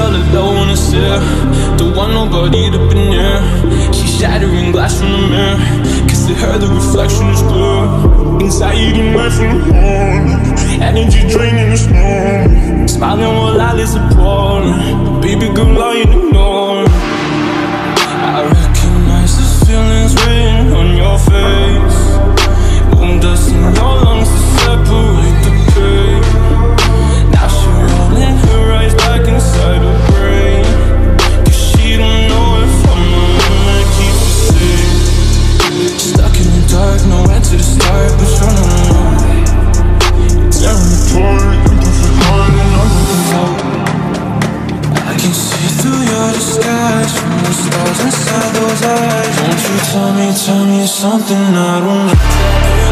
all alone and stare. Don't want nobody to be near. She's shattering glass from the mirror. Cause to her the reflection is blurred. Anxiety melting home. Energy draining the storm. Smiling while I listen porn. Baby girl, I ain't ignore. I recognize the feelings written on your face. Wound us in your lungs to separate the pain. Now she's rolling her eyes back inside her brain. Cause she don't know if I'm the one that keeps her safe. Stuck in the dark, nowhere to the start, but you're not alone. It's every part, imperfect heart, and I'm without. I can see through your disguise, from the stars inside those eyes. Won't you tell me something I don't know?